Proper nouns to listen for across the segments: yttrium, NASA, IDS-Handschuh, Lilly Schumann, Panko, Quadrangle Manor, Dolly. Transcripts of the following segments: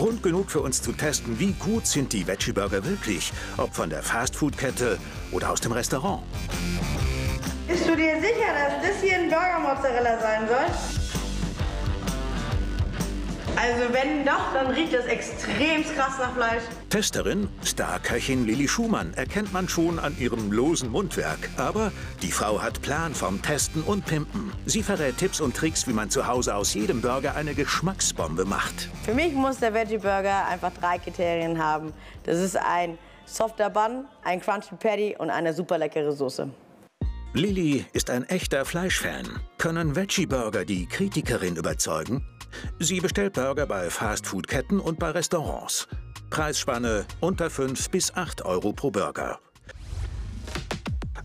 Grund genug für uns zu testen, wie gut sind die Veggie-Burger wirklich, ob von der Fastfood-Kette oder aus dem Restaurant. Bist du dir sicher, dass das hier ein Burger-Mozzarella sein soll? Also wenn doch, dann riecht das extrem krass nach Fleisch. Testerin, Starköchin Lilly Schumann, erkennt man schon an ihrem losen Mundwerk. Aber die Frau hat Plan vom Testen und Pimpen. Sie verrät Tipps und Tricks, wie man zu Hause aus jedem Burger eine Geschmacksbombe macht. Für mich muss der Veggie Burger einfach 3 Kriterien haben. Das ist ein softer Bun, ein Crunchy Patty und eine super leckere Soße. Lilly ist ein echter Fleischfan. Können Veggie Burger die Kritikerin überzeugen? Sie bestellt Burger bei Fastfood-Ketten und bei Restaurants. Preisspanne unter 5 bis 8 Euro pro Burger.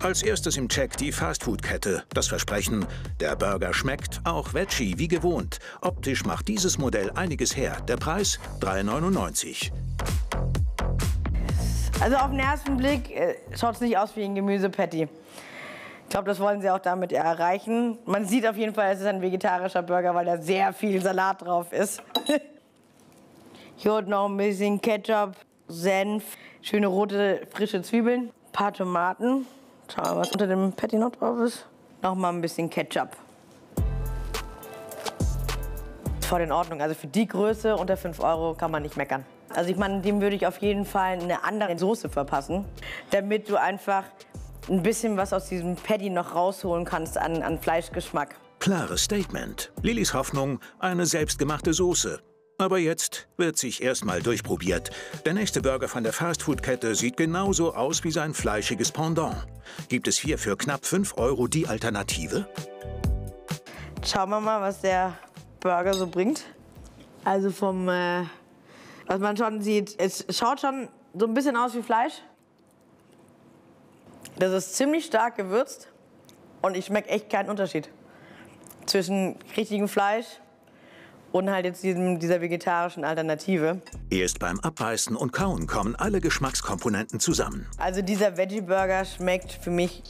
Als erstes im Check die Fastfood-Kette. Das Versprechen, der Burger schmeckt auch Veggie wie gewohnt. Optisch macht dieses Modell einiges her. Der Preis 3,99 €. Also auf den ersten Blick schaut es nicht aus wie ein Gemüsepatty. Ich glaube, das wollen sie auch damit erreichen. Man sieht auf jeden Fall, es ist ein vegetarischer Burger, weil da sehr viel Salat drauf ist. Hier unten noch ein bisschen Ketchup, Senf, schöne rote, frische Zwiebeln, ein paar Tomaten. Schauen wir mal, was unter dem Patty noch drauf ist. Noch mal ein bisschen Ketchup. Voll in Ordnung. Also für die Größe unter 5 € kann man nicht meckern. Also ich meine, dem würde ich auf jeden Fall eine andere Soße verpassen, damit du einfach ein bisschen was aus diesem Patty noch rausholen kannst an Fleischgeschmack. Klares Statement. Lillys Hoffnung, eine selbstgemachte Soße. Aber jetzt wird sich erstmal durchprobiert. Der nächste Burger von der Fastfood-Kette sieht genauso aus wie sein fleischiges Pendant. Gibt es hier für knapp 5 € die Alternative? Schauen wir mal, was der Burger so bringt. Also vom, was man schon sieht, es schaut schon so ein bisschen aus wie Fleisch. Das ist ziemlich stark gewürzt und ich schmecke echt keinen Unterschied zwischen richtigem Fleisch und halt jetzt dieser vegetarischen Alternative. Erst beim Abbeißen und Kauen kommen alle Geschmackskomponenten zusammen. Also dieser Veggie-Burger schmeckt für mich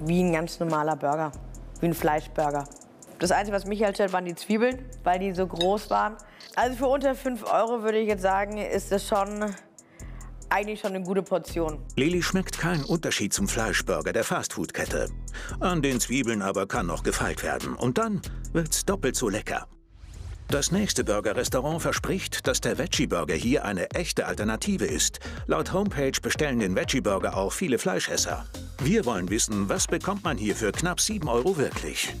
wie ein ganz normaler Burger, wie ein Fleischburger. Das Einzige, was mich halt stört, waren die Zwiebeln, weil die so groß waren. Also für unter 5 € würde ich jetzt sagen, ist das schon eigentlich schon eine gute Portion. Lilly schmeckt keinen Unterschied zum Fleischburger der Fastfood-Kette. An den Zwiebeln aber kann noch gefeilt werden und dann wird's doppelt so lecker. Das nächste Burger-Restaurant verspricht, dass der Veggie-Burger hier eine echte Alternative ist. Laut Homepage bestellen den Veggie-Burger auch viele Fleischesser. Wir wollen wissen, was bekommt man hier für knapp 7 € wirklich?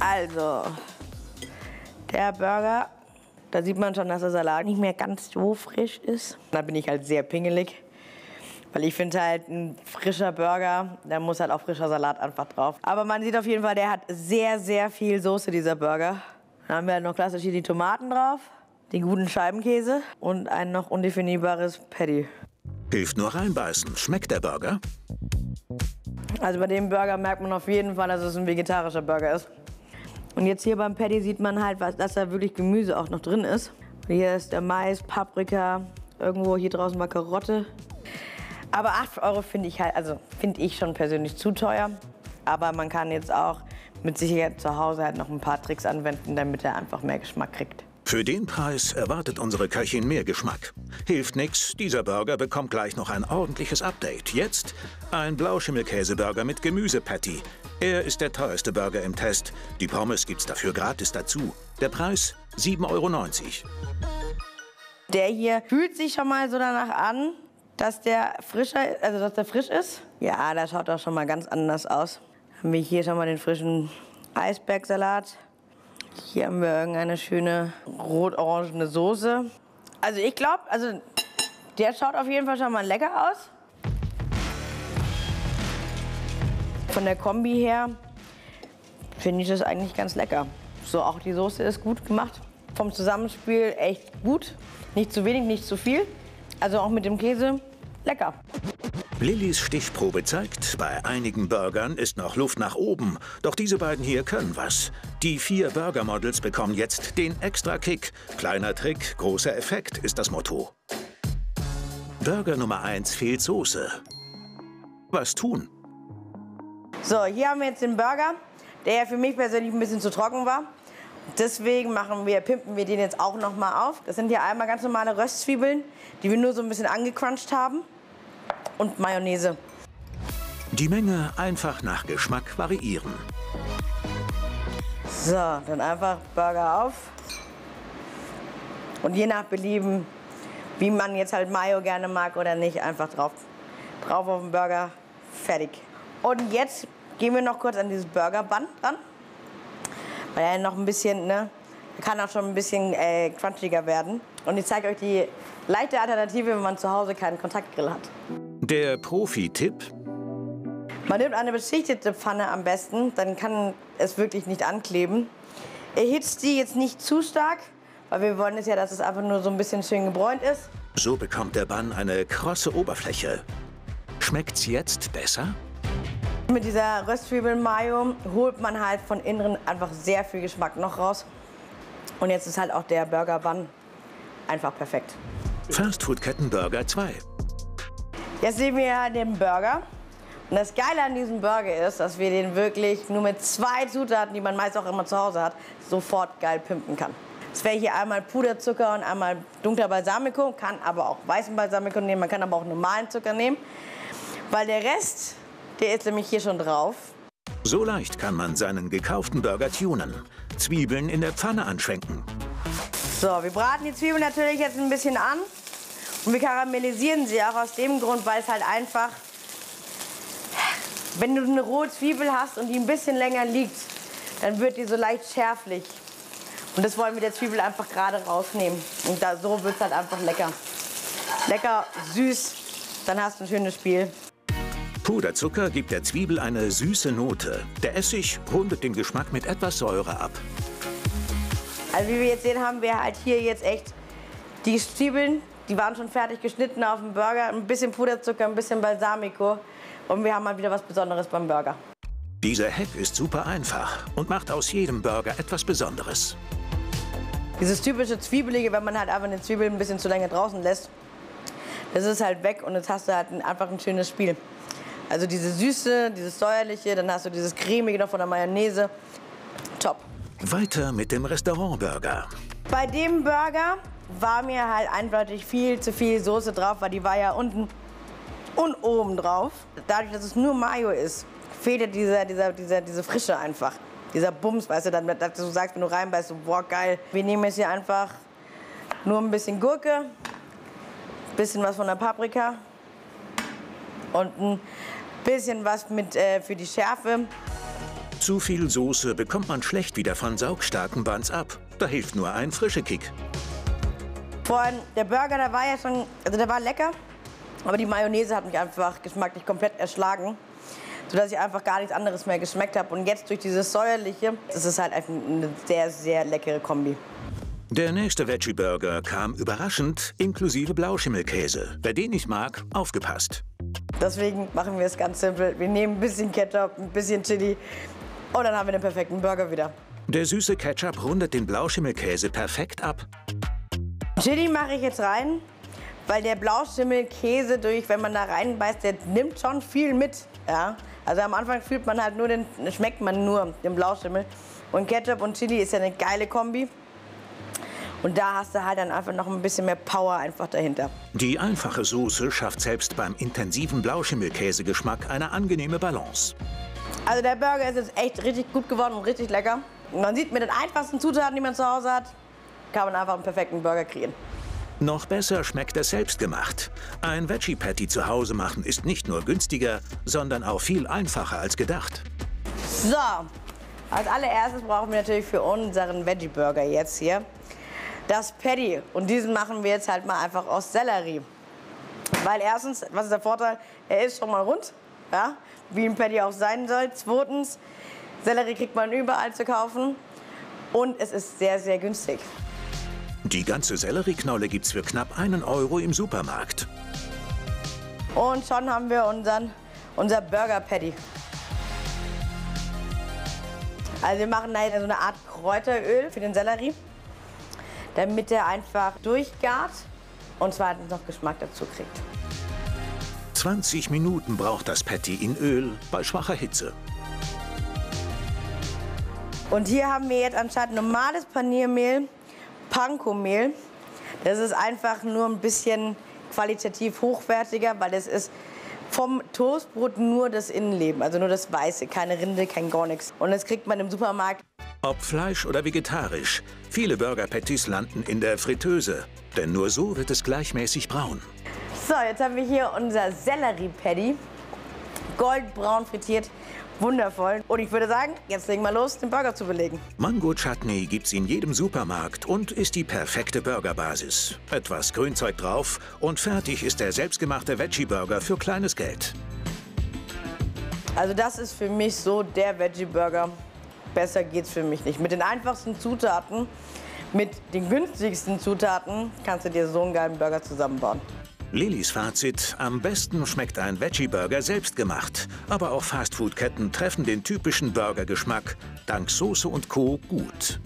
Also, der Burger, da sieht man schon, dass der Salat nicht mehr ganz so frisch ist. Da bin ich halt sehr pingelig, weil ich finde halt, ein frischer Burger, da muss halt auch frischer Salat einfach drauf. Aber man sieht auf jeden Fall, der hat sehr, sehr viel Soße, dieser Burger. Dann haben wir halt noch klassisch hier die Tomaten drauf, den guten Scheibenkäse und ein noch undefinierbares Patty. Hilft nur reinbeißen. Schmeckt der Burger? Also bei dem Burger merkt man auf jeden Fall, dass es ein vegetarischer Burger ist. Und jetzt hier beim Patty sieht man halt, dass da wirklich Gemüse auch noch drin ist. Und hier ist der Mais, Paprika, irgendwo hier draußen war Karotte. Aber 8 € finde ich halt, also finde ich schon persönlich zu teuer. Aber man kann jetzt auch mit Sicherheit zu Hause halt noch ein paar Tricks anwenden, damit er einfach mehr Geschmack kriegt. Für den Preis erwartet unsere Köchin mehr Geschmack. Hilft nix, dieser Burger bekommt gleich noch ein ordentliches Update. Jetzt ein Blauschimmelkäseburger mit Gemüsepatty. Er ist der teuerste Burger im Test. Die Pommes gibt's dafür gratis dazu. Der Preis 7,90 €. Der hier fühlt sich schon mal so danach an, dass der frisch ist. Ja, das schaut doch schon mal ganz anders aus. Haben wir hier schon mal den frischen Eisbergsalat. Hier haben wir irgendeine schöne rot-orangene Soße. Also ich glaube, also der schaut auf jeden Fall schon mal lecker aus. Von der Kombi her finde ich das eigentlich ganz lecker. So, auch die Soße ist gut gemacht. Vom Zusammenspiel echt gut. Nicht zu wenig, nicht zu viel. Also auch mit dem Käse, lecker. Lillys Stichprobe zeigt, bei einigen Burgern ist noch Luft nach oben. Doch diese beiden hier können was. Die 4 Burger-Models bekommen jetzt den Extra-Kick. Kleiner Trick, großer Effekt ist das Motto. Burger Nummer 1 fehlt Soße. Was tun? So, hier haben wir jetzt den Burger, der ja für mich persönlich ein bisschen zu trocken war. Deswegen pimpen wir den jetzt auch nochmal auf. Das sind hier einmal ganz normale Röstzwiebeln, die wir nur so ein bisschen angequatscht haben. Und Mayonnaise. Die Menge einfach nach Geschmack variieren. So, dann einfach Burger auf. Und je nach Belieben, wie man jetzt halt Mayo gerne mag oder nicht, einfach drauf auf den Burger, fertig. Und jetzt gehen wir noch kurz an dieses Burger-Band dran. Weil er noch ein bisschen, kann auch schon ein bisschen crunchiger werden. Und ich zeige euch die leichte Alternative, wenn man zu Hause keinen Kontaktgrill hat. Der Profi-Tipp? Man nimmt eine beschichtete Pfanne am besten, dann kann es wirklich nicht ankleben. Erhitzt die jetzt nicht zu stark, weil wir wollen es ja, dass es einfach nur so ein bisschen schön gebräunt ist. So bekommt der Bun eine krosse Oberfläche. Schmeckt's jetzt besser? Mit dieser Röstzwiebeln-Mayo holt man halt von innen einfach sehr viel Geschmack noch raus. Und jetzt ist halt auch der Burger-Bun einfach perfekt. Fastfood-Ketten Burger 2. Jetzt sehen wir ja den Burger. Und das Geile an diesem Burger ist, dass wir den wirklich nur mit 2 Zutaten, die man meist auch immer zu Hause hat, sofort geil pimpen kann. Es wäre hier einmal Puderzucker und einmal dunkler Balsamico. Kann aber auch weißen Balsamico nehmen, man kann aber auch normalen Zucker nehmen. Weil der Rest, der ist nämlich hier schon drauf. So leicht kann man seinen gekauften Burger tunen. Zwiebeln in der Pfanne anschwenken. So, wir braten die Zwiebeln natürlich jetzt ein bisschen an. Und wir karamellisieren sie auch aus dem Grund, weil es halt einfach, wenn du eine rohe Zwiebel hast und die ein bisschen länger liegt, dann wird die so leicht schärflich. Und das wollen wir der Zwiebel einfach gerade rausnehmen. Und so wird es halt einfach lecker. Lecker, süß, dann hast du ein schönes Spiel. Puderzucker gibt der Zwiebel eine süße Note. Der Essig rundet den Geschmack mit etwas Säure ab. Also wie wir jetzt sehen, haben wir halt hier jetzt echt die Zwiebeln. Die waren schon fertig geschnitten auf dem Burger, ein bisschen Puderzucker, ein bisschen Balsamico und wir haben mal wieder was Besonderes beim Burger. Dieser Hack ist super einfach und macht aus jedem Burger etwas Besonderes. Dieses typische Zwiebelige, wenn man halt einfach eine Zwiebel ein bisschen zu lange draußen lässt, das ist halt weg und jetzt hast du halt einfach ein schönes Spiel. Also diese Süße, dieses Säuerliche, dann hast du dieses Cremige noch von der Mayonnaise. Top. Weiter mit dem Restaurant-Burger. Bei dem Burger war mir halt eindeutig viel zu viel Soße drauf, weil die war ja unten und oben drauf. Dadurch, dass es nur Mayo ist, fehlt diese Frische einfach. Dieser Bums, weißt du, dass du sagst, wenn du reinbeißt, so, boah, geil. Wir nehmen jetzt hier einfach nur ein bisschen Gurke, ein bisschen was von der Paprika und ein bisschen was mit für die Schärfe. Zu viel Soße bekommt man schlecht wieder von saugstarken Buns ab. Da hilft nur ein frischer Kick. Vorhin, der Burger, der war ja schon, also der war lecker, aber die Mayonnaise hat mich einfach geschmacklich komplett erschlagen, sodass ich einfach gar nichts anderes mehr geschmeckt habe. Und jetzt durch dieses Säuerliche, das ist halt einfach eine sehr, sehr leckere Kombi. Der nächste Veggie-Burger kam überraschend, inklusive Blauschimmelkäse. Wer den nicht mag, aufgepasst. Deswegen machen wir es ganz simpel. Wir nehmen ein bisschen Ketchup, ein bisschen Chili und dann haben wir den perfekten Burger wieder. Der süße Ketchup rundet den Blauschimmelkäse perfekt ab. Chili mache ich jetzt rein, weil der Blauschimmelkäse, wenn man da reinbeißt, der nimmt schon viel mit. Ja? Also am Anfang fühlt man halt nur schmeckt man nur den Blauschimmel. Und Ketchup und Chili ist ja eine geile Kombi. Und da hast du halt dann einfach noch ein bisschen mehr Power einfach dahinter. Die einfache Soße schafft selbst beim intensiven Blauschimmelkäsegeschmack eine angenehme Balance. Also der Burger ist jetzt echt richtig gut geworden und richtig lecker. Und man sieht, mit den einfachsten Zutaten, die man zu Hause hat, kann man einfach einen perfekten Burger kreieren. Noch besser schmeckt es selbstgemacht. Ein Veggie-Patty zu Hause machen ist nicht nur günstiger, sondern auch viel einfacher als gedacht. So, als allererstes brauchen wir natürlich für unseren Veggie-Burger jetzt hier das Patty. Und diesen machen wir jetzt halt mal einfach aus Sellerie. Weil erstens, was ist der Vorteil? Er ist schon mal rund, ja, wie ein Patty auch sein soll. Zweitens, Sellerie kriegt man überall zu kaufen und es ist sehr, sehr günstig. Die ganze Sellerieknolle gibt's für knapp 1 Euro im Supermarkt. Und schon haben wir unser Burger Patty. Also wir machen da jetzt so eine Art Kräuteröl für den Sellerie, damit er einfach durchgart und zweitens noch Geschmack dazu kriegt. 20 Minuten braucht das Patty in Öl bei schwacher Hitze. Und hier haben wir jetzt anstatt normales Paniermehl Panko-Mehl. Das ist einfach nur ein bisschen qualitativ hochwertiger, weil es ist vom Toastbrot nur das Innenleben, also nur das Weiße, keine Rinde, kein gar nichts. Und das kriegt man im Supermarkt. Ob Fleisch oder vegetarisch, viele Burger-Patties landen in der Fritteuse, denn nur so wird es gleichmäßig braun. So, jetzt haben wir hier unser Sellerie-Patty, goldbraun frittiert, wundervoll. Und ich würde sagen, jetzt legen wir los, den Burger zu belegen. Mango-Chutney gibt's in jedem Supermarkt und ist die perfekte Burgerbasis. Etwas Grünzeug drauf und fertig ist der selbstgemachte Veggie-Burger für kleines Geld. Also das ist für mich so der Veggie-Burger. Besser geht's für mich nicht. Mit den einfachsten Zutaten, mit den günstigsten Zutaten kannst du dir so einen geilen Burger zusammenbauen. Lillys Fazit, am besten schmeckt ein Veggie-Burger selbstgemacht. Aber auch Fastfood-Ketten treffen den typischen Burger-Geschmack dank Soße und Co. gut.